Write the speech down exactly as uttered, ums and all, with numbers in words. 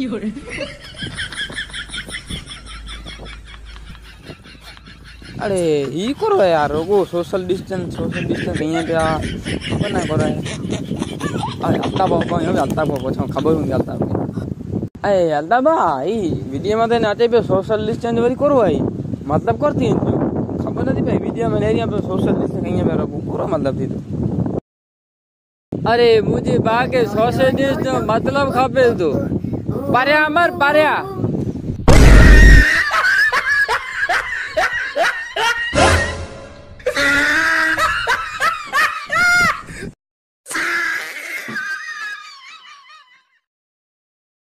夜अरे ये करो यार वो सोशल डिस्टेंस सोशल डिस्टेंस यहाँ पे खबर ना करो अरे अल्ता बाबा यहाँ पे अल्ता बाबा छाव खबर होंगे अल्ता अरे अल्ता भाई वीडियो में तो नाचे पे सोशल डिस्टेंस वाली करो भाई मतलब करती है जो खबर नहीं भाई वीडियो में नहीं यहाँ पे सोशल डिस्टेंस यहाँ पे रखो पूरा मतलब थी तो अरे मुझे बाकी सोशल डिस्टेंस मतलब खबर तो पर्या मर पर्या